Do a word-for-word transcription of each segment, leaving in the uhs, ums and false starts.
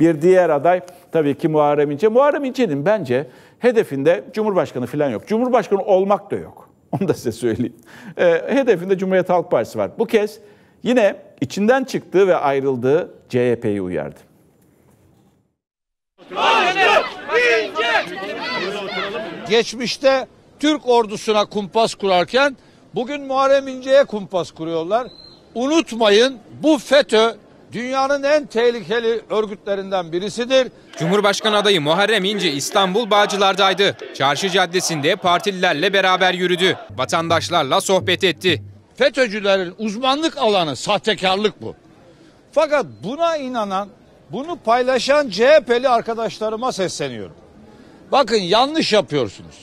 Bir diğer aday tabii ki Muharrem İnce. Muharrem İnce'nin bence hedefinde Cumhurbaşkanı falan yok. Cumhurbaşkanı olmak da yok. Onu da size söyleyeyim. E, hedefinde Cumhuriyet Halk Partisi var. Bu kez yine içinden çıktığı ve ayrıldığı C H P'yi uyardı. Geçmişte Türk ordusuna kumpas kurarken bugün Muharrem İnce'ye kumpas kuruyorlar. Unutmayın, bu FETÖ dünyanın en tehlikeli örgütlerinden birisidir. Cumhurbaşkanı adayı Muharrem İnce İstanbul Bağcılar'daydı. Çarşı Caddesi'nde partililerle beraber yürüdü. Vatandaşlarla sohbet etti. FETÖ'cülerin uzmanlık alanı sahtekarlık bu. Fakat buna inanan, bunu paylaşan C H P'li arkadaşlarıma sesleniyorum. Bakın, yanlış yapıyorsunuz.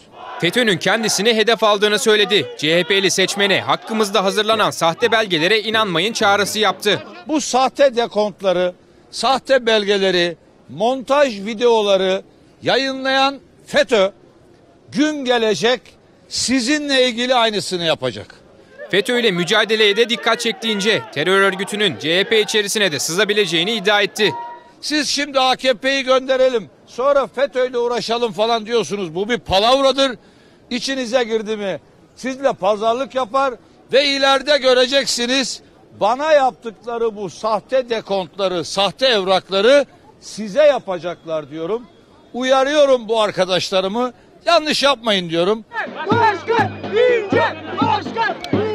FETÖ'nün kendisini hedef aldığını söyledi. C H P'li seçmene hakkımızda hazırlanan sahte belgelere inanmayın çağrısı yaptı. Bu sahte dekontları, sahte belgeleri, montaj videoları yayınlayan FETÖ gün gelecek sizinle ilgili aynısını yapacak. FETÖ ile mücadeleye de dikkat çektiğince terör örgütünün C H P içerisine de sızabileceğini iddia etti. Siz şimdi A K P'yi gönderelim, sonra FETÖ ile uğraşalım falan diyorsunuz. Bu bir palavradır. İçinize girdi mi sizle pazarlık yapar ve ileride göreceksiniz, bana yaptıkları bu sahte dekontları, sahte evrakları size yapacaklar diyorum. Uyarıyorum bu arkadaşlarımı, yanlış yapmayın diyorum. Başkan İnce, Başkan İnce.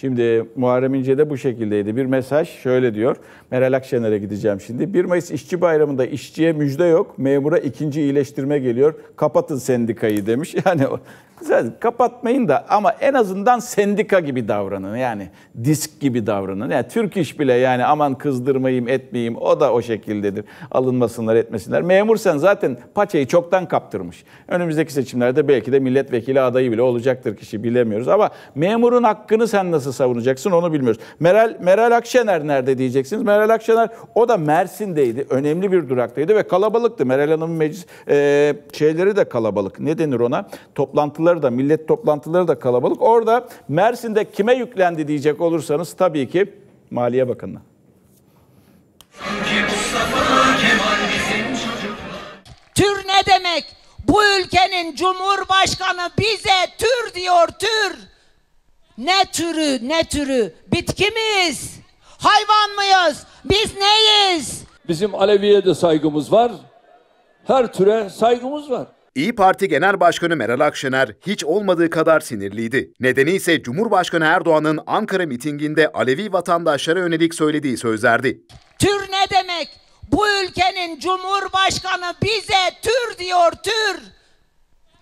Şimdi Muharrem İnce de bu şekildeydi. Bir mesaj şöyle diyor. Meral Akşener'e gideceğim şimdi. bir Mayıs İşçi Bayramı'nda işçiye müjde yok. Memura ikinci iyileştirme geliyor. Kapatın sendikayı demiş. Yani kapatmayın da ama en azından sendika gibi davranın. Yani disk gibi davranın. Yani Türk İş bile yani aman kızdırmayayım etmeyeyim. O da o şekildedir. Alınmasınlar etmesinler. Memursan zaten paçayı çoktan kaptırmış. Önümüzdeki seçimlerde belki de milletvekili adayı bile olacaktır kişi, bilemiyoruz. Ama memurun hakkını sen nasıl savunacaksın onu bilmiyoruz. Meral, Meral Akşener nerede diyeceksiniz. Meral Akşener o da Mersin'deydi. Önemli bir duraktaydı ve kalabalıktı. Meral Hanım'ın meclis e, şeyleri de kalabalık. Ne denir ona? Toplantıları da, millet toplantıları da kalabalık. Orada Mersin'de kime yüklendi diyecek olursanız tabii ki Maliye Bakanı'na. Tür ne demek? Bu ülkenin Cumhurbaşkanı bize tür diyor, tür. Ne türü, ne türü? Bitki miyiz? Hayvan mıyız? Biz neyiz? Bizim Alevi'ye de saygımız var. Her türe saygımız var. İYİ Parti Genel Başkanı Meral Akşener hiç olmadığı kadar sinirliydi. Nedeni ise Cumhurbaşkanı Erdoğan'ın Ankara mitinginde Alevi vatandaşlara yönelik söylediği sözlerdi. Tür ne demek? Bu ülkenin Cumhurbaşkanı bize tür diyor, tür.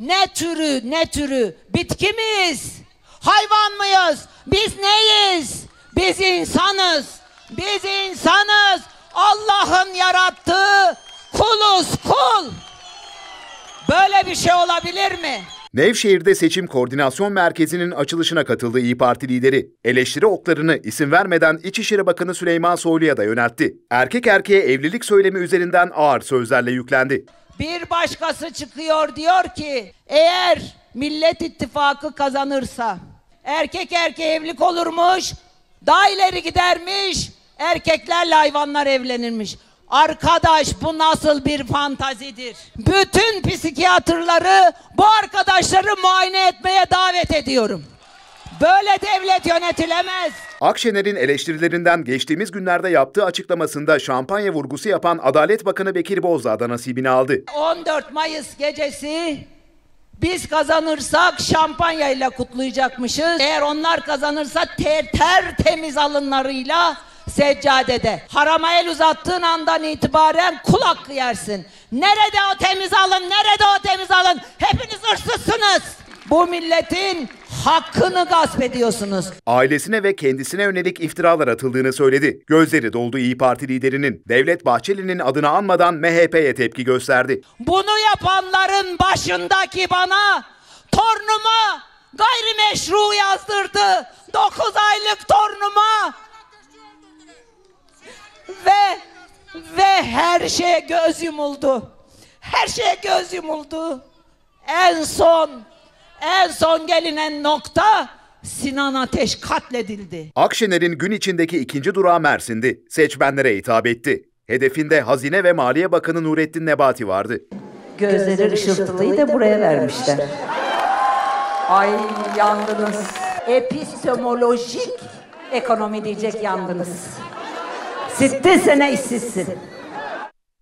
Ne türü, ne türü? Bitki miyiz? Hayvan mıyız? Biz neyiz? Biz insanız. Biz insanız. Allah'ın yarattığı kuluz, kul. Böyle bir şey olabilir mi? Nevşehir'de Seçim Koordinasyon Merkezi'nin açılışına katıldığı İYİ Parti lideri eleştiri oklarını isim vermeden İçişleri Bakanı Süleyman Soylu'ya da yöneltti. Erkek erkeğe evlilik söylemi üzerinden ağır sözlerle yüklendi. Bir başkası çıkıyor diyor ki eğer Millet İttifakı kazanırsa erkek erkeğe evlilik olurmuş, daha ileri gidermiş, erkeklerle hayvanlar evlenirmiş. Arkadaş, bu nasıl bir fantazidir? Bütün psikiyatrları bu arkadaşları muayene etmeye davet ediyorum. Böyle devlet yönetilemez. Akşener'in eleştirilerinden geçtiğimiz günlerde yaptığı açıklamasında şampanya vurgusu yapan Adalet Bakanı Bekir Bozdağ da nasibini aldı. on dört Mayıs gecesi biz kazanırsak şampanyayla kutlayacakmışız. Eğer onlar kazanırsa ter, ter temiz alınlarıyla seccadede. Harama el uzattığın andan itibaren kul hakkı yersin. Nerede o temiz alın, nerede o temiz alın? Hepiniz hırsızsınız. Bu milletin hakkını gasp ediyorsunuz. Ailesine ve kendisine yönelik iftiralar atıldığını söyledi. Gözleri doldu İYİ Parti liderinin. Devlet Bahçeli'nin adını anmadan M H P'ye tepki gösterdi. Bunu yapanların başındaki bana, torunuma gayrimeşru yazdırdı. dokuz aylık torunuma ve ve her şeye göz yumuldu. Her şeye göz yumuldu. En son En son gelinen nokta Sinan Ateş katledildi. Akşener'in gün içindeki ikinci durağı Mersin'di. Seçmenlere hitap etti. Hedefinde Hazine ve Maliye Bakanı Nurettin Nebati vardı. Gözleri ışıltılıyı da buraya vermişler. Ay yandınız. Epistemolojik ekonomi diyecek yandınız. Sitte sene işsizsin.